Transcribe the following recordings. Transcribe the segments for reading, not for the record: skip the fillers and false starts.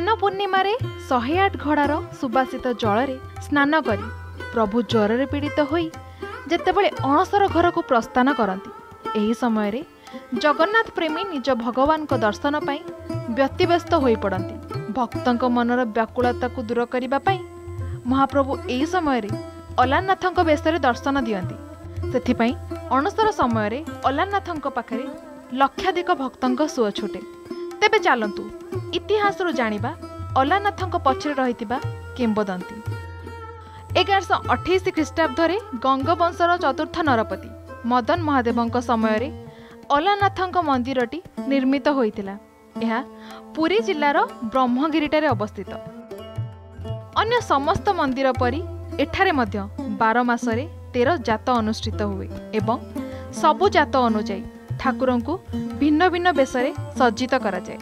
ସ୍ନାନ ପୂର୍ଣ୍ଣିମାରେ 108 ଘଡ଼ାର ସୁବାସିତ ଜଳରେ ସ୍ନାନ କରି ପ୍ରଭୁ ଜ୍ୱରରେ ପୀଡ଼ିତ ହୋଇ ଯେତେବେଳେ ଅଣସର ଘରକୁ ପ୍ରସ୍ଥାନ କରନ୍ତି, ଏହି ସମୟରେ ଜଗନ୍ନାଥ ପ୍ରେମୀ ନିଜ ଭଗବାନଙ୍କ ଦର୍ଶନ ପାଇଁ ବ୍ୟତିବ୍ୟସ୍ତ ହୋଇପଡ଼ନ୍ତି। ଭକ୍ତଙ୍କ ମନର ବ୍ୟାକୁଳତାକୁ ଦୂର କରିବା ପାଇଁ ମହାପ୍ରଭୁ ଏହି ସମୟରେ ଅଲାରନାଥଙ୍କ ବେଶରେ ଦର୍ଶନ ଦିଅନ୍ତି। ସେଥିପାଇଁ ଅଣସର ସମୟରେ ଅଲାରନାଥଙ୍କ ପାଖରେ ଲକ୍ଷାଧିକ ଭକ୍ତଙ୍କ ସୁଅ ଛୁଟେ। ତେବେ ଚାଲନ୍ତୁ ଇତିହାସରୁ ଜାଣିବା ଅଲାରନାଥଙ୍କ ପଛରେ ରହିଥିବା କିମ୍ବଦନ୍ତୀ। 1128 ଖ୍ରୀଷ୍ଟାବ୍ଦରେ ଗଙ୍ଗବଂଶର ଚତୁର୍ଥ ନରପତି ମଦନ ମହାଦେବଙ୍କ ସମୟରେ ଅଲାରନାଥଙ୍କ ମନ୍ଦିରଟି ନିର୍ମିତ ହୋଇଥିଲା। ଏହା ପୁରୀ ଜିଲ୍ଲାର ବ୍ରହ୍ମଗିରିଠାରେ ଅବସ୍ଥିତ। ଅନ୍ୟ ସମସ୍ତ ମନ୍ଦିର ପରି ଏଠାରେ ମଧ୍ୟ 12 ମାସରେ 13 ଯାତ ଅନୁଷ୍ଠିତ ହୁଏ ଏବଂ ସବୁ ଯାତ ଅନୁଯାୟୀ ଠାକୁରଙ୍କୁ ଭିନ୍ନ ଭିନ୍ନ ବେଶରେ ସଜ୍ଜିତ କରାଯାଏ।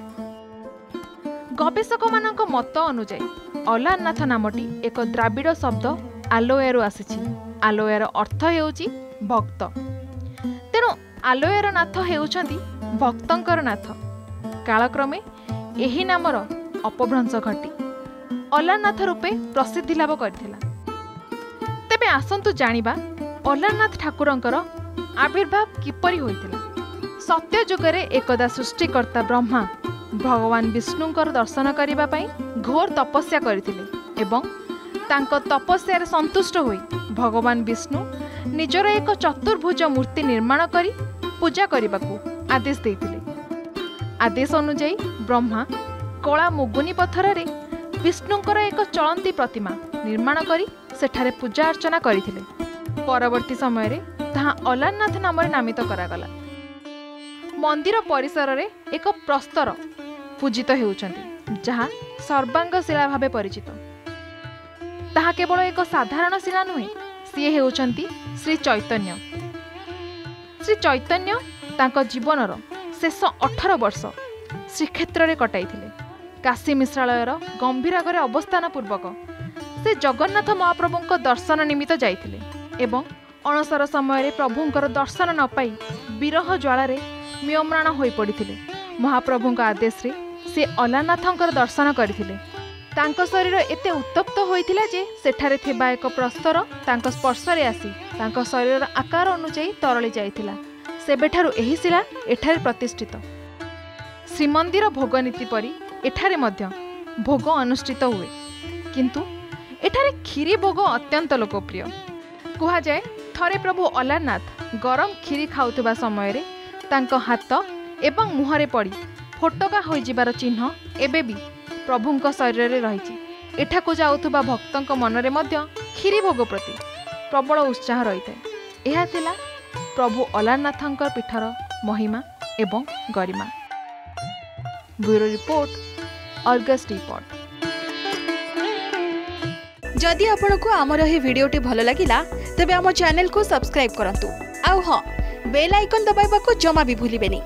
ଗବେଷକମାନଙ୍କ ମତ ଅନୁଯାୟୀ ଅଲାରନାଥ ନାମଟି ଏକ ଦ୍ରାବିଡ଼ ଶବ୍ଦ ଆଲୋୟାରୁ ଆସିଛି। ଆଲୋୟାର ଅର୍ଥ ହେଉଛି ଭକ୍ତ, ତେଣୁ ଆଲୋୟାର ନାଥ ହେଉଛନ୍ତି ଭକ୍ତଙ୍କର ନାଥ। କାଳକ୍ରମେ ଏହି ନାମର ଅପଭ୍ରଂଶ ଘଟି ଅଲାରନାଥ ରୂପେ ପ୍ରସିଦ୍ଧି ଲାଭ କରିଥିଲା। ତେବେ ଆସନ୍ତୁ ଜାଣିବା ଅଲାରନାଥ ଠାକୁରଙ୍କର ଆବିର୍ଭାବ କିପରି ହୋଇଥିଲା। ସତ୍ୟଯୁଗରେ ଏକଦା ସୃଷ୍ଟିକର୍ତ୍ତା ବ୍ରହ୍ମା ଭଗବାନ ବିଷ୍ଣୁଙ୍କର ଦର୍ଶନ କରିବା ପାଇଁ ଘୋର ତପସ୍ୟା କରିଥିଲେ ଏବଂ ତାଙ୍କ ତପସ୍ୟାରେ ସନ୍ତୁଷ୍ଟ ହୋଇ ଭଗବାନ ବିଷ୍ଣୁ ନିଜର ଏକ ଚତୁର୍ଭୁଜ ମୂର୍ତ୍ତି ନିର୍ମାଣ କରି ପୂଜା କରିବାକୁ ଆଦେଶ ଦେଇଥିଲେ। ଆଦେଶ ଅନୁଯାୟୀ ବ୍ରହ୍ମା କଳା ମୁଗୁନି ପଥରରେ ବିଷ୍ଣୁଙ୍କର ଏକ ଚଳନ୍ତି ପ୍ରତିମା ନିର୍ମାଣ କରି ସେଠାରେ ପୂଜା ଅର୍ଚ୍ଚନା କରିଥିଲେ। ପରବର୍ତ୍ତୀ ସମୟରେ ତାହା ଅଲାରନାଥ ନାମରେ ନାମିତ କରାଗଲା। ମନ୍ଦିର ପରିସରରେ ଏକ ପ୍ରସ୍ତର ପୂଜିତ ହେଉଛନ୍ତି, ଯାହା ସର୍ବାଙ୍ଗ ଶିଳା ଭାବେ ପରିଚିତ। ତାହା କେବଳ ଏକ ସାଧାରଣ ଶିଳା ନୁହେଁ, ସିଏ ହେଉଛନ୍ତି ଶ୍ରୀ ଚୈତନ୍ୟ। ଶ୍ରୀ ଚୈତନ୍ୟ ତାଙ୍କ ଜୀବନର ଶେଷ 18 ବର୍ଷ ଶ୍ରୀକ୍ଷେତ୍ରରେ କଟାଇଥିଲେ। କାଶୀ ମିଶ୍ରାଳୟର ଗମ୍ଭୀରାଗରେ ଅବସ୍ଥାନ ପୂର୍ବକ ସେ ଜଗନ୍ନାଥ ମହାପ୍ରଭୁଙ୍କ ଦର୍ଶନ ନିମିତ୍ତ ଯାଇଥିଲେ ଏବଂ ଅଣସର ସମୟରେ ପ୍ରଭୁଙ୍କର ଦର୍ଶନ ନ ପାଇ ବିରହ ଜ୍ୱାଳାରେ ମ୍ରିୟମାଣ ହୋଇପଡ଼ିଥିଲେ। ମହାପ୍ରଭୁଙ୍କ ଆଦେଶରେ ସେ ଅଲାରନାଥଙ୍କର ଦର୍ଶନ କରିଥିଲେ। ତାଙ୍କ ଶରୀର ଏତେ ଉତ୍ତପ୍ତ ହୋଇଥିଲା ଯେ ସେଠାରେ ଥିବା ଏକ ପ୍ରସ୍ତର ତାଙ୍କ ସ୍ପର୍ଶରେ ଆସି ତାଙ୍କ ଶରୀରର ଆକାର ଅନୁଯାୟୀ ତରଳି ଯାଇଥିଲା। ସେବେଠାରୁ ଏହି ଶିଳା ଏଠାରେ ପ୍ରତିଷ୍ଠିତ। ଶ୍ରୀମନ୍ଦିର ଭୋଗନୀତି ପରି ଏଠାରେ ମଧ୍ୟ ଭୋଗ ଅନୁଷ୍ଠିତ ହୁଏ, କିନ୍ତୁ ଏଠାରେ କ୍ଷୀରି ଭୋଗ ଅତ୍ୟନ୍ତ ଲୋକପ୍ରିୟ। କୁହାଯାଏ, ଥରେ ପ୍ରଭୁ ଅଲାରନାଥ ଗରମ କ୍ଷୀରି ଖାଉଥିବା ସମୟରେ ତାଙ୍କ ହାତ ଏବଂ ମୁହଁରେ ପଡ଼ି ଫୋଟକା ହୋଇଯିବାର ଚିହ୍ନ ଏବେ ବି ପ୍ରଭୁଙ୍କ ଶରୀରରେ ରହିଛି। ଏଠାକୁ ଯାଉଥିବା ଭକ୍ତଙ୍କ ମନରେ ମଧ୍ୟ କ୍ଷୀରି ଭୋଗ ପ୍ରତି ପ୍ରବଳ ଉତ୍ସାହ ରହିଥାଏ। ଏହା ଥିଲା ପ୍ରଭୁ ଅଲାରନାଥଙ୍କ ପୀଠର ମହିମା ଏବଂ ଗରିମା। Bureau report, Argus report. ଯଦି ଆପଣଙ୍କୁ ଆମର ଏହି ଭିଡ଼ିଓଟି ଭଲ ଲାଗିଲା, ତେବେ ଆମ ଚ୍ୟାନେଲକୁ ସବସ୍କ୍ରାଇବ୍ କରନ୍ତୁ। ଆଉ ହଁ, ବେଲ୍ ଆଇକନ୍ ଦବାଇବାକୁ ଜମା ବି ଭୁଲିବେନି।